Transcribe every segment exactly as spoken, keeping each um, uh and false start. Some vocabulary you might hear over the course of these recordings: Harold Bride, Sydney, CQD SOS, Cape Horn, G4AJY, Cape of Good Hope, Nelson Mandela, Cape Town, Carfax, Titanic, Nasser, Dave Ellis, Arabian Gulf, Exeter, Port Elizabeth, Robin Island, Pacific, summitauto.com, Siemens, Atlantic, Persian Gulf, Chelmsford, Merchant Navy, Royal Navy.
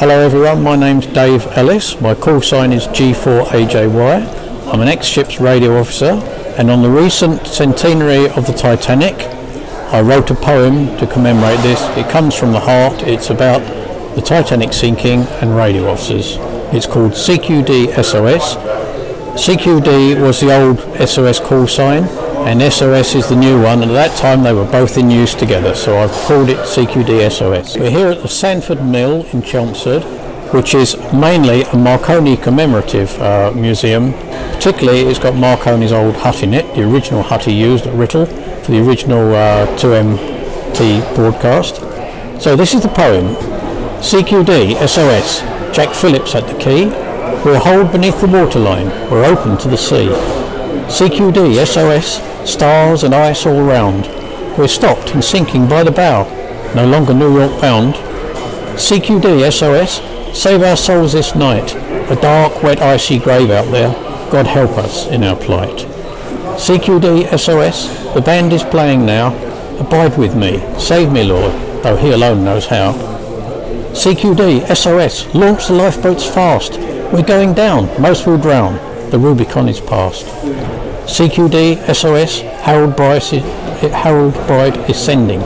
Hello everyone, my name's Dave Ellis, my call sign is G four A J Y, I'm an ex-ship's radio officer, and on the recent centenary of the Titanic, I wrote a poem to commemorate this. It comes from the heart, it's about the Titanic sinking and radio officers. It's called C Q D S O S. C Q D was the old S O S call sign, and S O S is the new one, and at that time they were both in use together, so I've called it C Q D S O S. We're here at the Sanford Mill in Chelmsford, which is mainly a Marconi commemorative uh, museum. Particularly it's got Marconi's old hut in it, the original hut he used at Ritter for the original uh, two M T broadcast. So this is the poem. C Q D S O S, Jack Phillips at the key, we're holed beneath the waterline, we're open to the sea. C Q D S O S, stars and ice all round, we're stopped and sinking by the bow, no longer New York bound. C Q D S O S, save our souls this night, a dark wet icy grave out there, God help us in our plight. C Q D S O S, the band is playing now, abide with me, save me Lord, though he alone knows how. C Q D S O S, launch the lifeboats fast, we're going down, most will drown, the Rubicon is past. C Q D S O S, Harold Bride, Harold Bride is sending.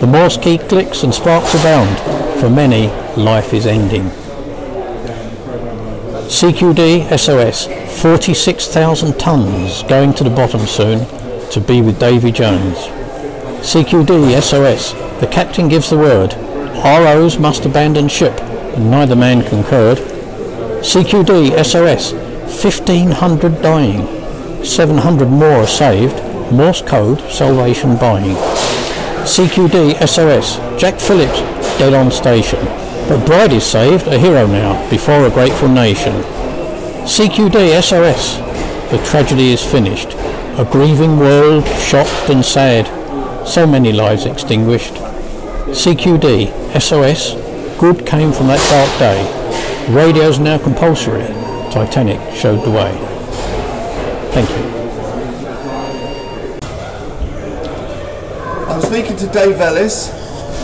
The Morse key clicks and sparks abound. For many, life is ending. C Q D S O S, forty-six thousand tons going to the bottom soon to be with Davy Jones. C Q D S O S, the captain gives the word. R Os must abandon ship, and neither man concurred. C Q D S O S, fifteen hundred dying. seven hundred more are saved, Morse code, salvation buying. C Q D S O S, Jack Phillips, dead on station. But Bride is saved, a hero now, before a grateful nation. C Q D S O S, the tragedy is finished. A grieving world, shocked and sad, so many lives extinguished. C Q D S O S, good came from that dark day. Radio's now compulsory, Titanic showed the way. Thank you. I'm speaking to Dave Ellis,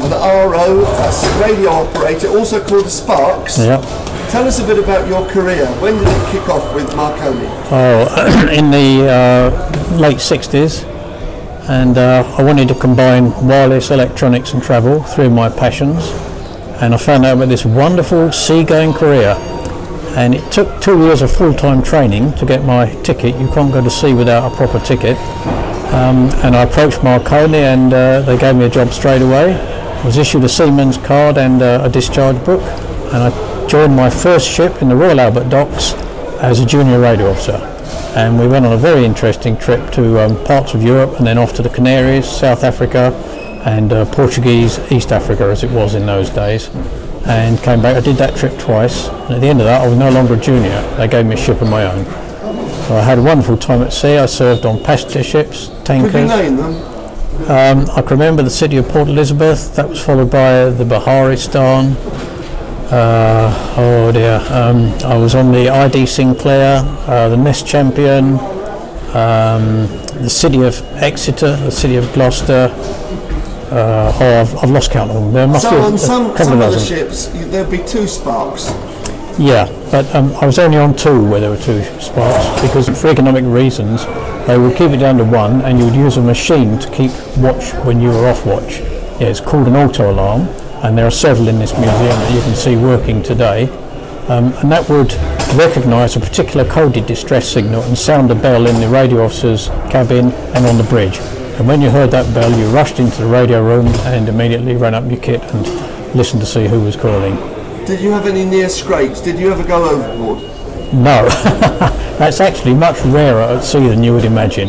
an R O, that's a radio operator, also called the Sparks. Yep. Tell us a bit about your career. When did it kick off with Marconi? Oh, in the uh, late sixties, and uh, I wanted to combine wireless, electronics and travel through my passions, and I found out about this wonderful seagoing career. And it took two years of full-time training to get my ticket. You can't go to sea without a proper ticket. Um, and I approached Marconi, and uh, they gave me a job straight away. I was issued a seaman's card and uh, a discharge book, and I joined my first ship in the Royal Albert docks as a junior radio officer. And we went on a very interesting trip to um, parts of Europe, and then off to the Canaries, South Africa, and uh, Portuguese East Africa as it was in those days. And came back. I did that trip twice, and at the end of that I was no longer a junior. They gave me a ship of my own. So I had a wonderful time at sea. I served on passenger ships, tankers. Could you name them? Um, I can remember the city of Port Elizabeth. That was followed by the Biharistan. Uh, oh dear. Um, I was on the I D Sinclair, uh, the Ness Champion, um, the city of Exeter, the city of Gloucester. Uh, oh, I've, I've lost count of them. There must so be a, on some, a couple some of the ships, there'd be two Sparks. Yeah, but um, I was only on two where there were two Sparks, because for economic reasons they would keep it down to one, and you would use a machine to keep watch when you were off watch. Yeah, it's called an auto alarm, and there are several in this museum that you can see working today, um, and that would recognise a particular coded distress signal and sound a bell in the radio officer's cabin and on the bridge. And when you heard that bell, you rushed into the radio room and immediately ran up your kit and listened to see who was calling. Did you have any near scrapes? Did you ever go overboard? No. That's actually much rarer at sea than you would imagine.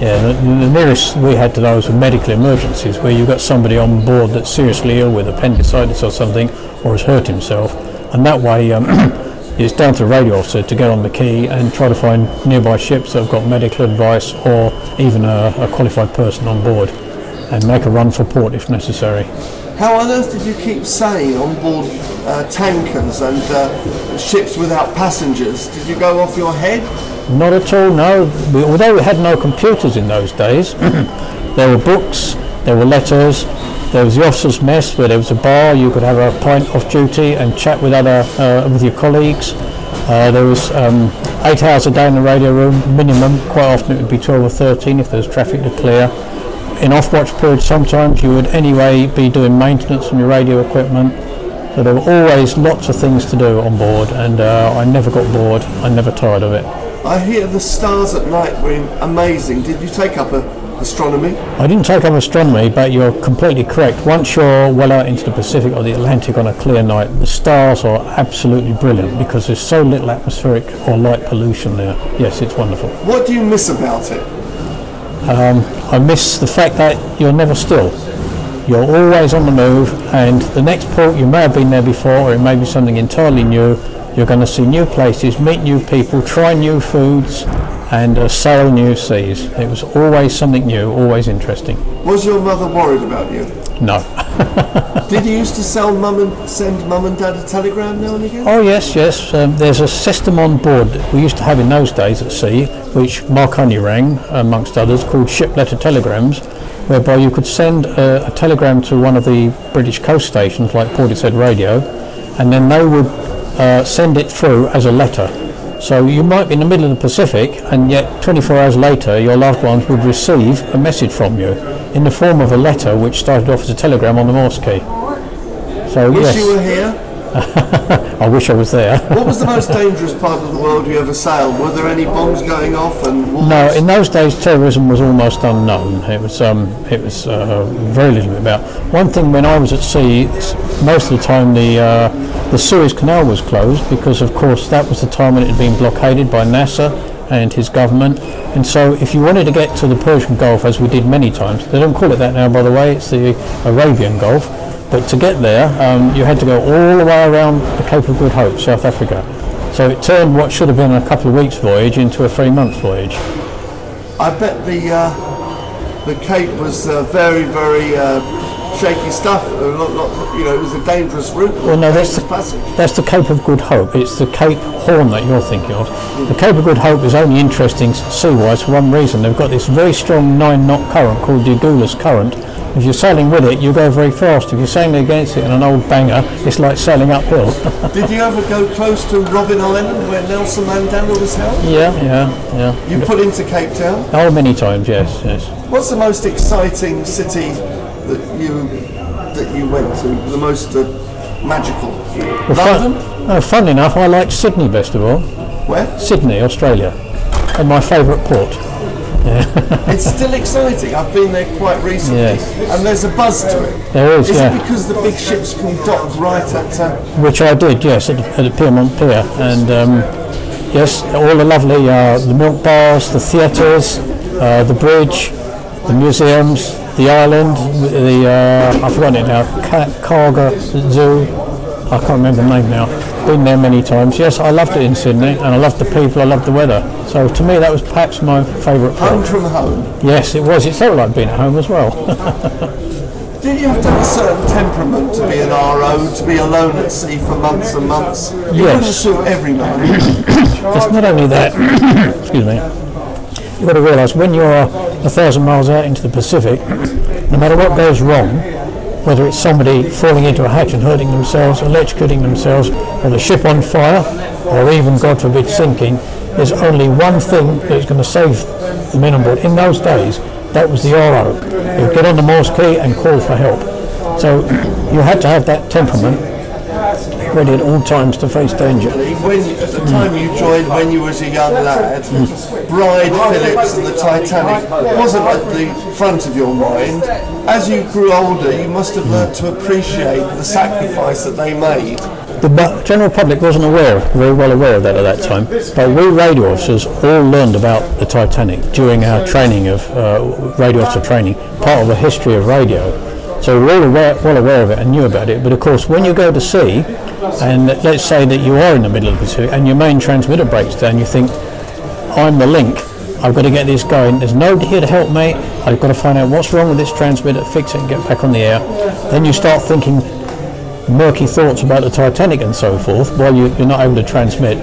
Yeah, the, the nearest we had to those were medical emergencies, where you've got somebody on board that's seriously ill with appendicitis or something, or has hurt himself. And that way, um, it's down to the radio officer to get on the quay and try to find nearby ships that have got medical advice, or even a, a qualified person on board, and make a run for port if necessary. How on earth did you keep sane on board uh, tankers and uh, ships without passengers? Did you go off your head? Not at all, no. We, although we had no computers in those days, there were books, there were letters, There was the officers' mess where there was a bar. You could have a pint off duty and chat with other uh, with your colleagues. Uh, there was um, eight hours a day in the radio room minimum. Quite often it would be twelve or thirteen if there was traffic to clear. In off-watch periods, sometimes you would anyway be doing maintenance on your radio equipment. So there were always lots of things to do on board, and uh, I never got bored. I never tired of it. I hear the stars at night were amazing. Did you take up a astronomy? I didn't take up astronomy, but you're completely correct. Once you're well out into the Pacific or the Atlantic on a clear night, the stars are absolutely brilliant because there's so little atmospheric or light pollution there. Yes, it's wonderful. What do you miss about it? Um, I miss the fact that you're never still. You're always on the move, and the next port, you may have been there before, or it may be something entirely new. You're going to see new places, meet new people, try new foods, and uh, sail new seas. It was always something new, always interesting. Was your mother worried about you? No. Did you used to sell mum and send mum and dad a telegram now and again? Oh yes, yes. Um, there's a system on board that we used to have in those days at sea, which Marconi rang, amongst others, called ship letter telegrams, whereby you could send uh, a telegram to one of the British coast stations like Portishead Radio, and then they would uh, send it through as a letter. So you might be in the middle of the Pacific, and yet twenty-four hours later your loved ones would receive a message from you in the form of a letter which started off as a telegram on the Morse key. So, wish yes. you were here? I wish I was there. What was the most dangerous part of the world you ever sailed? Were there any bombs going off? And wars? No, in those days terrorism was almost unknown. It was, um, it was uh, very little bit about. One thing when I was at sea, most of the time the uh, The Suez Canal was closed because, of course, that was the time when it had been blockaded by Nasser and his government. And so if you wanted to get to the Persian Gulf, as we did many times — they don't call it that now, by the way, it's the Arabian Gulf — but to get there, um, you had to go all the way around the Cape of Good Hope, South Africa. So it turned what should have been a couple of weeks' voyage into a three-month voyage. I bet the, uh, the Cape was uh, very, very... Uh shaky stuff, not, not, you know, it was a dangerous route. Well, no, that's the, that's the Cape of Good Hope. It's the Cape Horn that you're thinking of. Mm. The Cape of Good Hope is only interesting sea-wise for one reason. They've got this very strong nine-knot current called the Agulhas current. If you're sailing with it, you go very fast. If you're sailing against it in an old banger, it's like sailing uphill. Did you ever go close to Robin Island, where Nelson Mandela was held? Yeah, yeah, yeah. You put into Cape Town? Oh, many times, yes, yes. What's the most exciting city that you that you went to, the most uh, magical? Well, London? Fun, no, funnily enough, I liked Sydney best of all. Where? Sydney, Australia, and my favourite port. Yeah. It's still exciting. I've been there quite recently, yeah. And there's a buzz to it. There is, is yeah. Is it because the big ships can dock right at... Uh, Which I did, yes, at, at the Piermont Pier. And um, yes, all the lovely, uh, the milk bars, the theatres, uh, the bridge, the museums, the island, the, uh, I've forgotten it now, Karga Zoo, I can't remember the name now. Been there many times. Yes, I loved it in Sydney, and I loved the people, I loved the weather. So to me that was perhaps my favourite part. Home from home? Yes, it was. It felt like being at home as well. Did you have to have a certain temperament to be an R O, to be alone at sea for months and months? You yes. You couldn't sue every man. It's not only that, excuse me. You've got to realise when you're a thousand miles out into the Pacific, no matter what goes wrong, whether it's somebody falling into a hatch and hurting themselves, electrocuting themselves, or the ship on fire, or even, God forbid, sinking, there's only one thing that's going to save the men on board. In those days, that was the R O. You'd get on the Morse key and call for help. So you had to have that temperament ready at all times to face danger. When, at the time you joined, when you was a young lad, mm. Bride, Phillips and the Titanic wasn't at the front of your mind. As you grew older, you must have mm. learnt to appreciate the sacrifice that they made. The general public wasn't aware, very well aware of that at that time, but we radio officers all learned about the Titanic during our training of, uh, radio officer training, part of the history of radio. So we were all aware, well aware of it and knew about it, but of course when you go to sea, and let's say that you are in the middle of the sea and your main transmitter breaks down, you think, I'm the link, I've got to get this going, there's nobody here to help me, I've got to find out what's wrong with this transmitter, fix it and get back on the air. Then you start thinking murky thoughts about the Titanic and so forth while you, you're not able to transmit.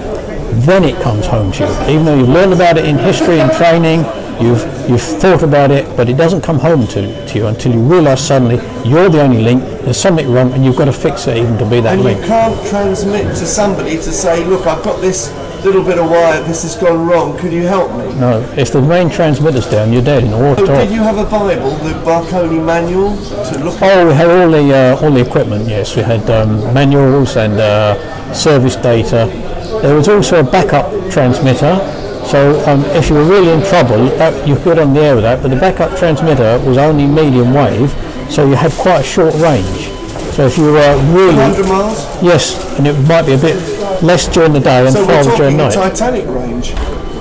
Then it comes home to you, even though you've learned about it in history and training. You've, you've thought about it, but it doesn't come home to, to you until you realise suddenly you're the only link, there's something wrong, and you've got to fix it even to be that and link. You can't transmit to somebody to say, look, I've got this little bit of wire, this has gone wrong, can you help me? No, if the main transmitter's down, you're dead in the water. So did you have a Bible, the Marconi manual to look at? Oh, we had all the, uh, all the equipment, yes. We had um, manuals and uh, service data. There was also a backup transmitter. So um, if you were really in trouble, you could on the air with that, but the backup transmitter was only medium wave, so you had quite a short range. So if you were really... two hundred miles? Yes, and it might be a bit less during the day and so farther during night. So we're talking the Titanic range?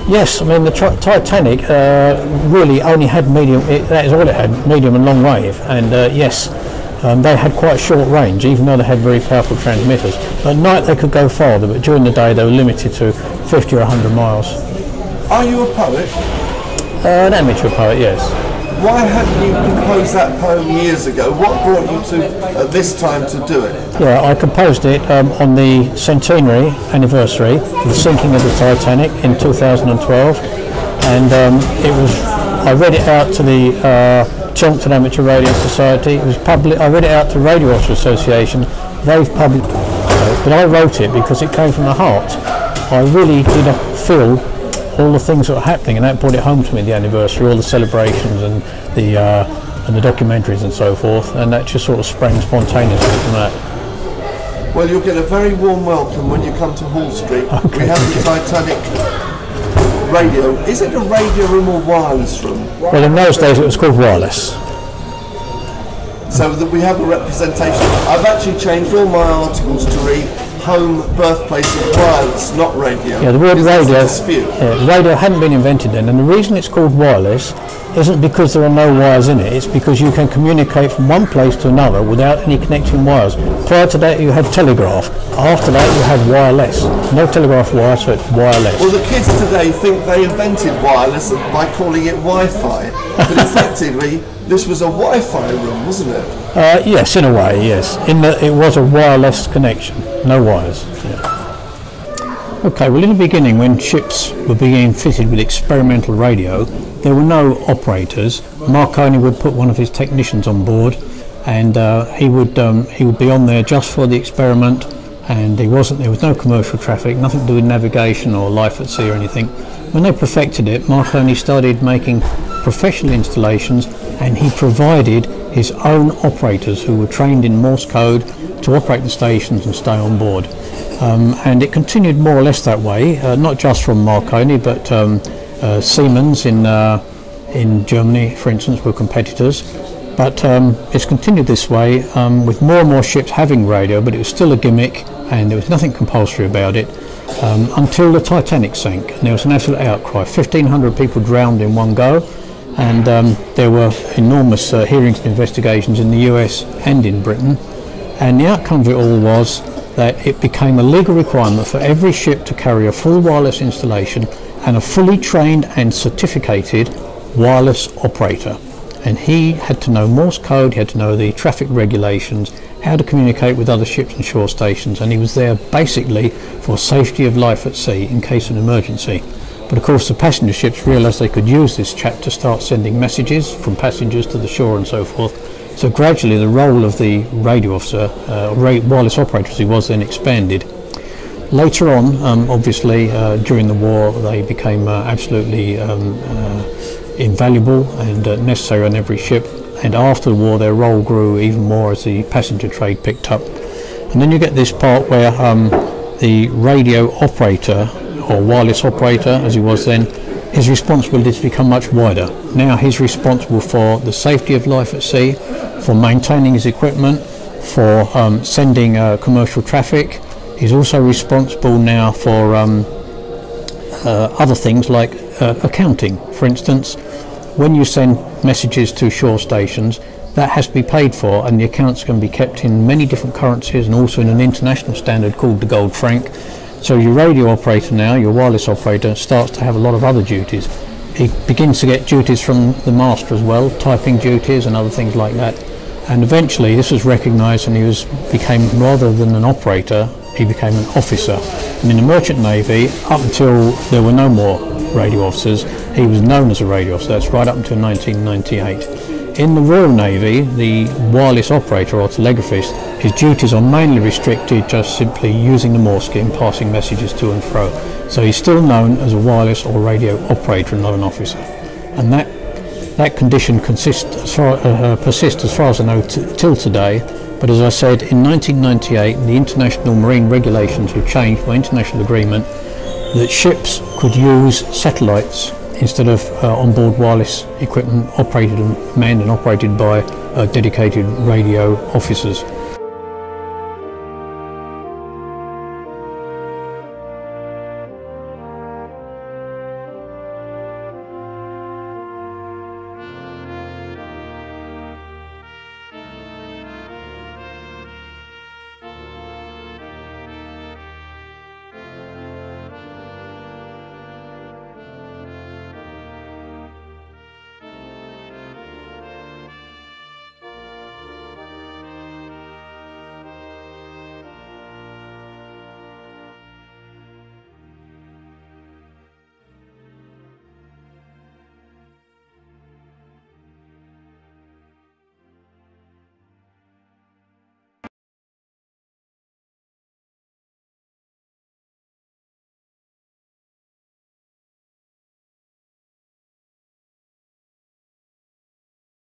Yes, I mean the Titanic uh, really only had medium, it, that is all it had, medium and long wave, and uh, yes, um, they had quite a short range, even though they had very powerful transmitters. At night they could go farther, but during the day they were limited to fifty or a hundred miles. Are you a poet? Uh, an amateur poet, yes. Why hadn't you composed that poem years ago? What brought you to uh, this time to do it? Yeah, I composed it um, on the centenary anniversary of the sinking of the Titanic in two thousand twelve, and um, it was I read it out to the uh, Chelmsford Amateur Radio Society. It was public. I read it out to Radio Officer Association. They've published it, but I wrote it because it came from the heart. I really did not feel all the things that were happening, and that brought it home to me, the anniversary, all the celebrations and the uh, and the documentaries and so forth, and that just sort of sprang spontaneously from that. Well, you'll get a very warm welcome when you come to Hall Street. Okay, we have the Titanic radio. Is it a radio room or wireless room? Well, in those days it was called wireless. So that we have a representation. I've actually changed all my articles to read home, birthplace of wireless, not radio. Yeah, the word radio, yeah, radio hadn't been invented then, and the reason it's called wireless isn't because there are no wires in it, it's because you can communicate from one place to another without any connecting wires. Prior to that you had telegraph, after that you had wireless. No telegraph wire, so it's wireless. Well, the kids today think they invented wireless by calling it Wi-Fi, but effectively this was a Wi-Fi room, wasn't it? Uh, yes, in a way, yes. In that it was a wireless connection, no wires. Yeah. Okay, well, in the beginning, when ships were being fitted with experimental radio, there were no operators. Marconi would put one of his technicians on board, and uh, he would um, he would be on there just for the experiment. And he wasn't. There was no commercial traffic, nothing to do with navigation or life at sea or anything. When they perfected it, Marconi started making professional installations, and he provided his own operators who were trained in Morse code to operate the stations and stay on board. Um, and it continued more or less that way, uh, not just from Marconi, but um, uh, Siemens in, uh, in Germany, for instance, were competitors. But um, it's continued this way, um, with more and more ships having radio, but it was still a gimmick and there was nothing compulsory about it, um, until the Titanic sank, and there was an absolute outcry. fifteen hundred people drowned in one go. And um, there were enormous uh, hearings and investigations in the U S and in Britain, and the outcome of it all was that it became a legal requirement for every ship to carry a full wireless installation and a fully trained and certificated wireless operator. And he had to know Morse code, he had to know the traffic regulations, how to communicate with other ships and shore stations, and he was there basically for safety of life at sea in case of an emergency. But of course the passenger ships realised they could use this chap to start sending messages from passengers to the shore and so forth. So gradually the role of the radio officer, uh, wireless operator as he was then, expanded. Later on, um, obviously, uh, during the war they became uh, absolutely um, uh, invaluable and uh, necessary on every ship, and after the war their role grew even more as the passenger trade picked up. And then you get this part where um, the radio operator, or wireless operator as he was then, his responsibilities become much wider. Now he's responsible for the safety of life at sea, for maintaining his equipment, for um, sending uh, commercial traffic. He's also responsible now for um, uh, other things like uh, accounting. For instance, when you send messages to shore stations, that has to be paid for, and the accounts can be kept in many different currencies and also in an international standard called the gold franc. So your radio operator now, your wireless operator, starts to have a lot of other duties. He begins to get duties from the master as well, typing duties and other things like that. And eventually this was recognised, and he was became, rather than an operator, he became an officer. And in the merchant navy, up until there were no more radio officers, He was known as a radio officer, that's right up until nineteen ninety-eight. In the Royal Navy, the wireless operator or telegraphist, his duties are mainly restricted just simply using the Morse key and passing messages to and fro. So he's still known as a wireless or radio operator and not an officer. And that that condition consists, as far, uh, persists as far as I know t till today. But as I said, in nineteen ninety-eight, the international marine regulations were changed by international agreement that ships could use satellites instead of uh, onboard wireless equipment operated and manned and operated by uh, dedicated radio officers.